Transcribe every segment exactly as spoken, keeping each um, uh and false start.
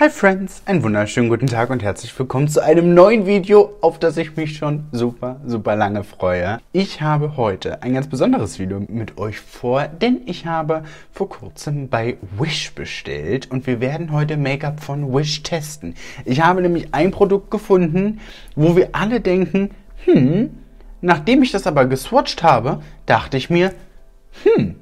Hi Friends, einen wunderschönen guten Tag und herzlich willkommen zu einem neuen Video, auf das ich mich schon super, super lange freue. Ich habe heute ein ganz besonderes Video mit euch vor, denn ich habe vor kurzem bei Wish bestellt und wir werden heute Make-up von Wish testen. Ich habe nämlich ein Produkt gefunden, wo wir alle denken, hm, nachdem ich das aber geswatcht habe, dachte ich mir, hm,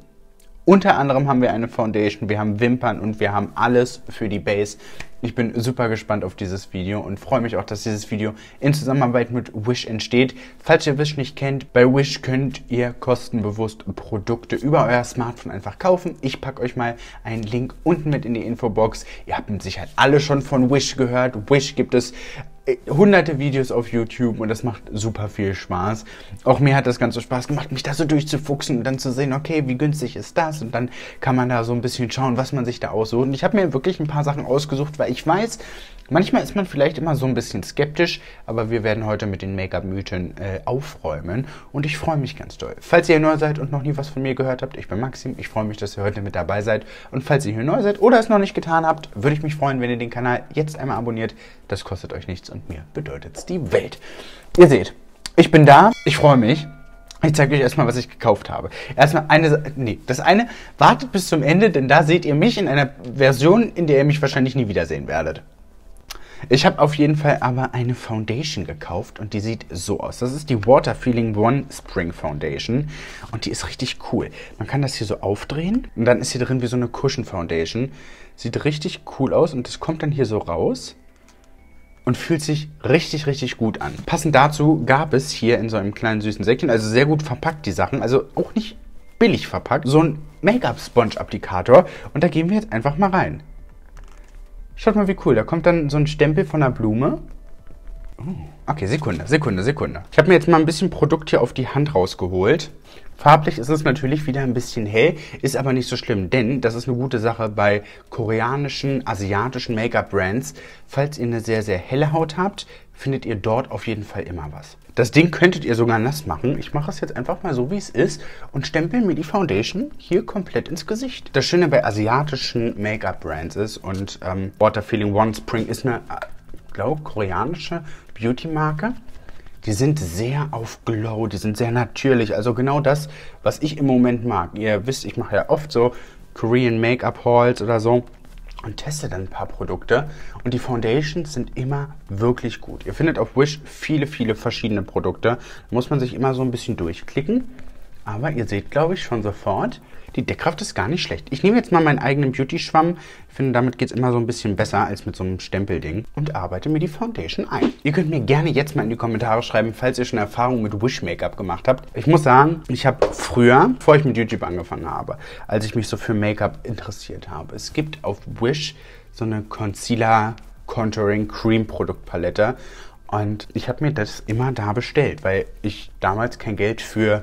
unter anderem haben wir eine Foundation, wir haben Wimpern und wir haben alles für die Base. Ich bin super gespannt auf dieses Video und freue mich auch, dass dieses Video in Zusammenarbeit mit Wish entsteht. Falls ihr Wish nicht kennt, bei Wish könnt ihr kostenbewusst Produkte über euer Smartphone einfach kaufen. Ich packe euch mal einen Link unten mit in die Infobox. Ihr habt mit Sicherheit alle schon von Wish gehört. Wish gibt es hunderte Videos auf YouTube und das macht super viel Spaß. Auch mir hat das Ganze Spaß gemacht, mich da so durchzufuchsen und dann zu sehen, okay, wie günstig ist das? Und dann kann man da so ein bisschen schauen, was man sich da aussucht. Und ich habe mir wirklich ein paar Sachen ausgesucht, weil ich weiß, manchmal ist man vielleicht immer so ein bisschen skeptisch, aber wir werden heute mit den Make-up-Mythen äh, aufräumen und ich freue mich ganz doll. Falls ihr neu seid und noch nie was von mir gehört habt, ich bin Maxim, ich freue mich, dass ihr heute mit dabei seid und falls ihr hier neu seid oder es noch nicht getan habt, würde ich mich freuen, wenn ihr den Kanal jetzt einmal abonniert. Das kostet euch nichts und mir bedeutet es die Welt. Ihr seht, ich bin da, ich freue mich. Ich zeige euch erstmal, was ich gekauft habe. Erstmal eine, nee, das eine, wartet bis zum Ende, denn da seht ihr mich in einer Version, in der ihr mich wahrscheinlich nie wiedersehen werdet. Ich habe auf jeden Fall aber eine Foundation gekauft und die sieht so aus. Das ist die Water Feeling One Spring Foundation und die ist richtig cool. Man kann das hier so aufdrehen und dann ist hier drin wie so eine Cushion Foundation. Sieht richtig cool aus und das kommt dann hier so raus und fühlt sich richtig, richtig gut an. Passend dazu gab es hier in so einem kleinen süßen Säckchen, also sehr gut verpackt die Sachen, also auch nicht billig verpackt, so ein Make-up-Sponge-Applikator und da gehen wir jetzt einfach mal rein. Schaut mal, wie cool. Da kommt dann so ein Stempel von einer Blume. Oh, okay, Sekunde, Sekunde, Sekunde. Ich habe mir jetzt mal ein bisschen Produkt hier auf die Hand rausgeholt. Farblich ist es natürlich wieder ein bisschen hell, ist aber nicht so schlimm, denn das ist eine gute Sache bei koreanischen, asiatischen Make-up-Brands. Falls ihr eine sehr, sehr helle Haut habt, findet ihr dort auf jeden Fall immer was. Das Ding könntet ihr sogar nass machen. Ich mache es jetzt einfach mal so, wie es ist und stempel mir die Foundation hier komplett ins Gesicht. Das Schöne bei asiatischen Make-up-Brands ist und ähm, Water Feeling One Spring ist eine, ich glaube, koreanische Beauty-Marke. Die sind sehr auf Glow, die sind sehr natürlich. Also genau das, was ich im Moment mag. Ihr wisst, ich mache ja oft so Korean Make-up-Hauls oder so. Und teste dann ein paar Produkte. Und die Foundations sind immer wirklich gut. Ihr findet auf Wish viele, viele verschiedene Produkte. Da muss man sich immer so ein bisschen durchklicken. Aber ihr seht, glaube ich, schon sofort, die Deckkraft ist gar nicht schlecht. Ich nehme jetzt mal meinen eigenen Beauty-Schwamm. Ich finde, damit geht es immer so ein bisschen besser als mit so einem Stempelding. Und arbeite mir die Foundation ein. Ihr könnt mir gerne jetzt mal in die Kommentare schreiben, falls ihr schon Erfahrungen mit Wish-Make-up gemacht habt. Ich muss sagen, ich habe früher, bevor ich mit YouTube angefangen habe, als ich mich so für Make-up interessiert habe, es gibt auf Wish so eine Concealer-Contouring-Cream-Produktpalette. Und ich habe mir das immer da bestellt, weil ich damals kein Geld für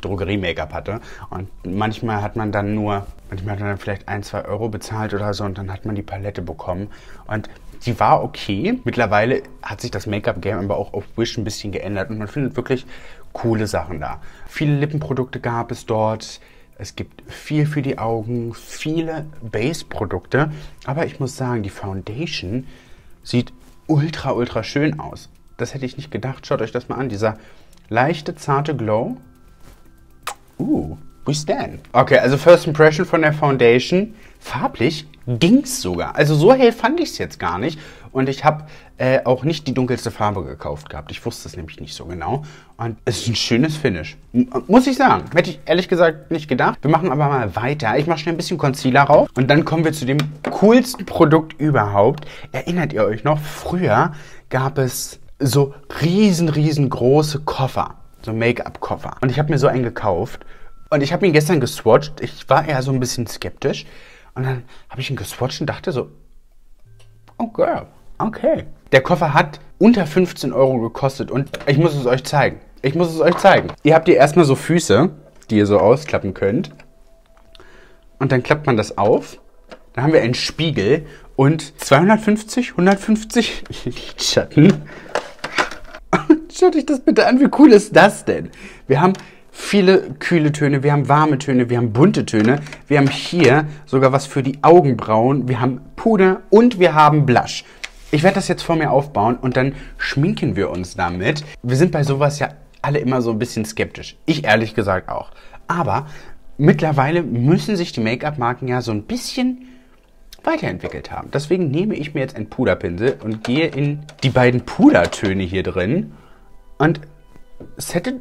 Drogerie-Make-up hatte und manchmal hat man dann nur, manchmal hat man dann vielleicht ein, zwei Euro bezahlt oder so und dann hat man die Palette bekommen und die war okay. Mittlerweile hat sich das Make-up-Game aber auch auf Wish ein bisschen geändert und man findet wirklich coole Sachen da. Viele Lippenprodukte gab es dort, es gibt viel für die Augen, viele Base-Produkte, aber ich muss sagen, die Foundation sieht ultra, ultra schön aus. Das hätte ich nicht gedacht. Schaut euch das mal an, dieser leichte, zarte Glow. Uh, we stand. Okay, also First Impression von der Foundation. Farblich ging's sogar. Also so hell fand ich es jetzt gar nicht. Und ich habe äh, auch nicht die dunkelste Farbe gekauft gehabt. Ich wusste es nämlich nicht so genau. Und es ist ein schönes Finish. M- muss ich sagen. Hätte ich ehrlich gesagt nicht gedacht. Wir machen aber mal weiter. Ich mache schnell ein bisschen Concealer rauf. Und dann kommen wir zu dem coolsten Produkt überhaupt. Erinnert ihr euch noch? Früher gab es so riesen, riesengroße Koffer. So Make-up-Koffer. Und ich habe mir so einen gekauft. Und ich habe ihn gestern geswatcht. Ich war eher so ein bisschen skeptisch. Und dann habe ich ihn geswatcht und dachte so, oh girl, okay. Der Koffer hat unter fünfzehn Euro gekostet. Und ich muss es euch zeigen. Ich muss es euch zeigen. Ihr habt hier erstmal so Füße, die ihr so ausklappen könnt. Und dann klappt man das auf. Dann haben wir einen Spiegel und zweihundertfünfzig, hundertfünfzig Lidschatten. Schaut euch das bitte an, wie cool ist das denn? Wir haben viele kühle Töne, wir haben warme Töne, wir haben bunte Töne, wir haben hier sogar was für die Augenbrauen, wir haben Puder und wir haben Blush. Ich werde das jetzt vor mir aufbauen und dann schminken wir uns damit. Wir sind bei sowas ja alle immer so ein bisschen skeptisch. Ich ehrlich gesagt auch. Aber mittlerweile müssen sich die Make-up-Marken ja so ein bisschen weiterentwickelt haben. Deswegen nehme ich mir jetzt einen Puderpinsel und gehe in die beiden Pudertöne hier drin und sette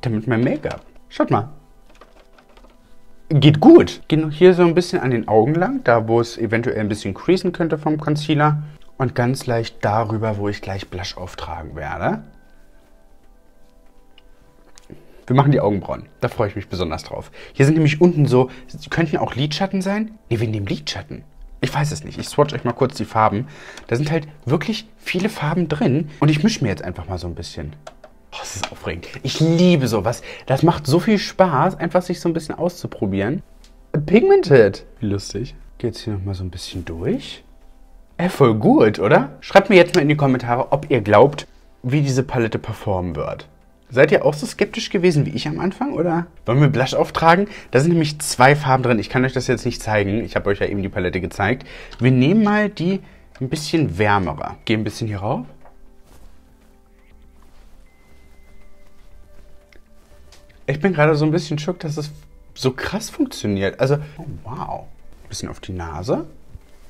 damit mein Make-up. Schaut mal. Geht gut. Gehe hier so ein bisschen an den Augen lang, da wo es eventuell ein bisschen creasen könnte vom Concealer. Und ganz leicht darüber, wo ich gleich Blush auftragen werde. Wir machen die Augenbrauen. Da freue ich mich besonders drauf. Hier sind nämlich unten so, könnten auch Lidschatten sein. Ne, wir nehmen Lidschatten. Ich weiß es nicht. Ich swatch euch mal kurz die Farben. Da sind halt wirklich viele Farben drin. Und ich mische mir jetzt einfach mal so ein bisschen. Oh, das ist aufregend. Ich liebe sowas. Das macht so viel Spaß, einfach sich so ein bisschen auszuprobieren. Pigmented. Wie lustig. Geht's hier nochmal so ein bisschen durch? Äh, voll gut, oder? Schreibt mir jetzt mal in die Kommentare, ob ihr glaubt, wie diese Palette performen wird. Seid ihr auch so skeptisch gewesen wie ich am Anfang, oder? Wollen wir Blush auftragen? Da sind nämlich zwei Farben drin. Ich kann euch das jetzt nicht zeigen. Ich habe euch ja eben die Palette gezeigt. Wir nehmen mal die ein bisschen wärmere. Geh ein bisschen hier rauf. Ich bin gerade so ein bisschen schockiert, dass es so krass funktioniert. Also, oh wow. Ein bisschen auf die Nase,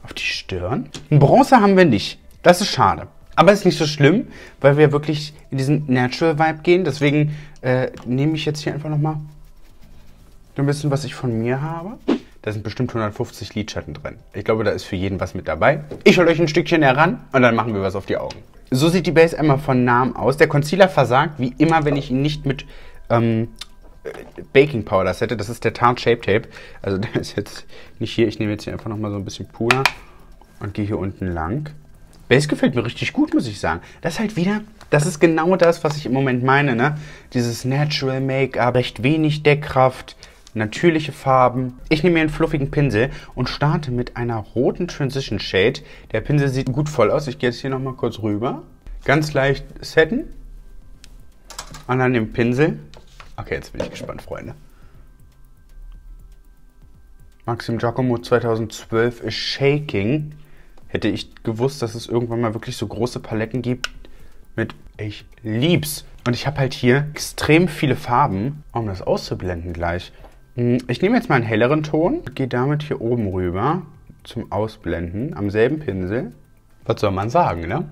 auf die Stirn. Ein Bronzer haben wir nicht. Das ist schade. Aber ist nicht so schlimm, weil wir wirklich in diesen Natural Vibe gehen. Deswegen äh, nehme ich jetzt hier einfach nochmal so ein bisschen, was ich von mir habe. Da sind bestimmt hundertfünfzig Lidschatten drin. Ich glaube, da ist für jeden was mit dabei. Ich hole euch ein Stückchen heran und dann machen wir was auf die Augen. So sieht die Base einmal von nahem aus. Der Concealer versagt, wie immer, wenn ich ihn nicht mit Ähm, Baking Powder Sette, das ist der Tarte Shape Tape. Also der ist jetzt nicht hier. Ich nehme jetzt hier einfach nochmal so ein bisschen Puder und gehe hier unten lang. Base gefällt mir richtig gut, muss ich sagen. Das ist halt wieder, das ist genau das, was ich im Moment meine, ne? Dieses Natural Make-up, recht wenig Deckkraft, natürliche Farben. Ich nehme mir einen fluffigen Pinsel und starte mit einer roten Transition Shade. Der Pinsel sieht gut voll aus. Ich gehe jetzt hier nochmal kurz rüber. Ganz leicht setten. Und dann den Pinsel. Okay, jetzt bin ich gespannt, Freunde. Maxim Giacomo zweitausendzwölf ist Shaking. Hätte ich gewusst, dass es irgendwann mal wirklich so große Paletten gibt mit ich lieb's. Und ich habe halt hier extrem viele Farben, um das auszublenden gleich. Ich nehme jetzt mal einen helleren Ton und gehe damit hier oben rüber zum Ausblenden am selben Pinsel. Was soll man sagen, ne?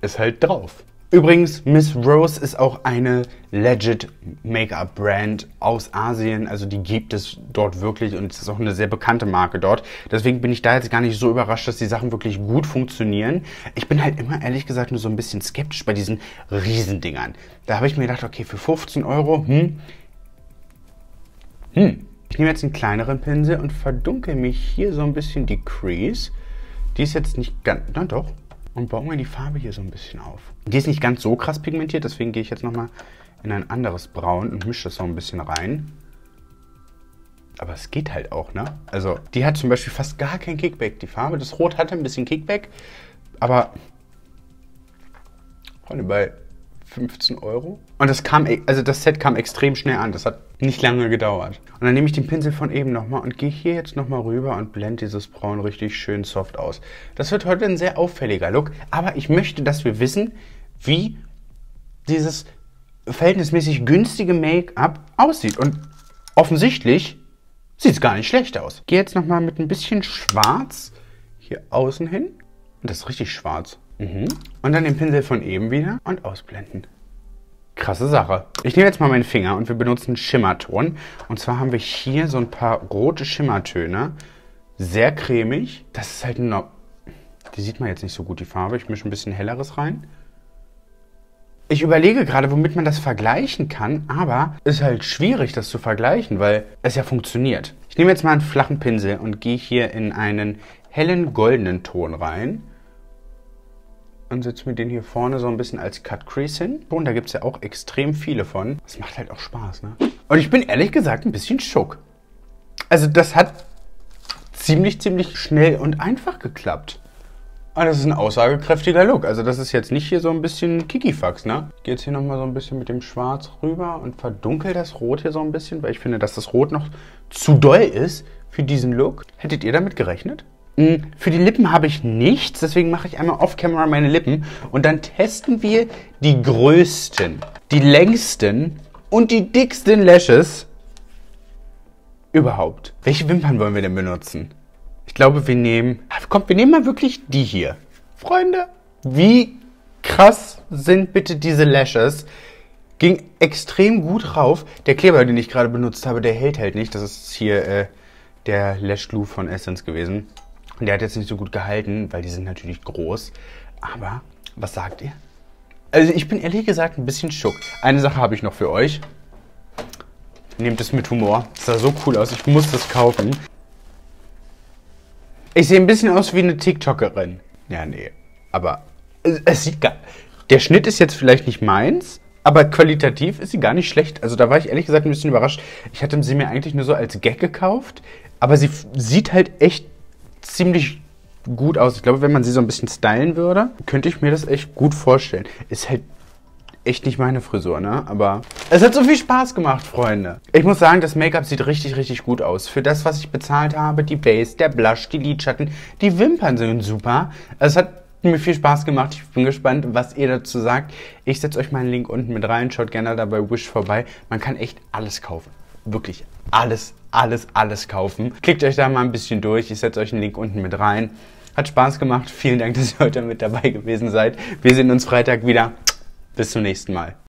Ist halt drauf. Übrigens, Miss Rose ist auch eine legit Make-up-Brand aus Asien. Also die gibt es dort wirklich und es ist auch eine sehr bekannte Marke dort. Deswegen bin ich da jetzt gar nicht so überrascht, dass die Sachen wirklich gut funktionieren. Ich bin halt immer, ehrlich gesagt, nur so ein bisschen skeptisch bei diesen Riesendingern. Da habe ich mir gedacht, okay, für fünfzehn Euro, hm, hm. Ich nehme jetzt einen kleineren Pinsel und verdunkel mich hier so ein bisschen die Crease. Die ist jetzt nicht ganz, na doch. Und bauen wir die Farbe hier so ein bisschen auf. Die ist nicht ganz so krass pigmentiert, deswegen gehe ich jetzt nochmal in ein anderes Braun und mische das so ein bisschen rein. Aber es geht halt auch, ne? Also, die hat zum Beispiel fast gar kein Kickback, die Farbe. Das Rot hatte ein bisschen Kickback, aber Freunde, bei fünfzehn Euro. Und das kam, also das Set kam extrem schnell an. Das hat nicht lange gedauert. Und dann nehme ich den Pinsel von eben nochmal und gehe hier jetzt nochmal rüber und blende dieses Braun richtig schön soft aus. Das wird heute ein sehr auffälliger Look, aber ich möchte, dass wir wissen, wie dieses verhältnismäßig günstige Make-up aussieht. Und offensichtlich sieht es gar nicht schlecht aus. Gehe jetzt nochmal mit ein bisschen Schwarz hier außen hin. Und das ist richtig schwarz. Mhm. Und dann den Pinsel von eben wieder und ausblenden. Krasse Sache. Ich nehme jetzt mal meinen Finger und wir benutzen Schimmerton. Und zwar haben wir hier so ein paar rote Schimmertöne. Sehr cremig. Das ist halt ein... Die sieht man jetzt nicht so gut, die Farbe. Ich mische ein bisschen helleres rein. Ich überlege gerade, womit man das vergleichen kann, aber es ist halt schwierig, das zu vergleichen, weil es ja funktioniert. Ich nehme jetzt mal einen flachen Pinsel und gehe hier in einen hellen goldenen Ton rein. Und setze mir den hier vorne so ein bisschen als Cut Crease hin. Und da gibt es ja auch extrem viele von. Das macht halt auch Spaß, ne? Und ich bin ehrlich gesagt ein bisschen schock. Also das hat ziemlich, ziemlich schnell und einfach geklappt. Ah, das ist ein aussagekräftiger Look. Also das ist jetzt nicht hier so ein bisschen Kikifax, ne? Ich gehe jetzt hier nochmal so ein bisschen mit dem Schwarz rüber und verdunkel das Rot hier so ein bisschen, weil ich finde, dass das Rot noch zu doll ist für diesen Look. Hättet ihr damit gerechnet? Für die Lippen habe ich nichts, deswegen mache ich einmal off-camera meine Lippen und dann testen wir die größten, die längsten und die dicksten Lashes überhaupt. Welche Wimpern wollen wir denn benutzen? Ich glaube, wir nehmen... Kommt, wir nehmen mal wirklich die hier. Freunde, wie krass sind bitte diese Lashes? Ging extrem gut rauf. Der Kleber, den ich gerade benutzt habe, der hält halt nicht. Das ist hier äh, der Lash Glue von Essence gewesen. Und der hat jetzt nicht so gut gehalten, weil die sind natürlich groß. Aber was sagt ihr? Also ich bin ehrlich gesagt ein bisschen schock. Eine Sache habe ich noch für euch. Nehmt es mit Humor. Das sah so cool aus. Ich muss das kaufen. Ich sehe ein bisschen aus wie eine TikTokerin. Ja, nee. Aber es sieht gar... Der Schnitt ist jetzt vielleicht nicht meins, aber qualitativ ist sie gar nicht schlecht. Also da war ich ehrlich gesagt ein bisschen überrascht. Ich hatte sie mir eigentlich nur so als Gag gekauft. Aber sie sieht halt echt ziemlich gut aus. Ich glaube, wenn man sie so ein bisschen stylen würde, könnte ich mir das echt gut vorstellen. Ist halt echt nicht meine Frisur, ne? Aber es hat so viel Spaß gemacht, Freunde. Ich muss sagen, das Make-up sieht richtig, richtig gut aus. Für das, was ich bezahlt habe, die Base, der Blush, die Lidschatten, die Wimpern sind super. Es hat mir viel Spaß gemacht. Ich bin gespannt, was ihr dazu sagt. Ich setze euch meinen Link unten mit rein. Schaut gerne da bei Wish vorbei. Man kann echt alles kaufen. Wirklich alles, alles, alles kaufen. Klickt euch da mal ein bisschen durch. Ich setze euch einen Link unten mit rein. Hat Spaß gemacht. Vielen Dank, dass ihr heute mit dabei gewesen seid. Wir sehen uns Freitag wieder. Bis zum nächsten Mal.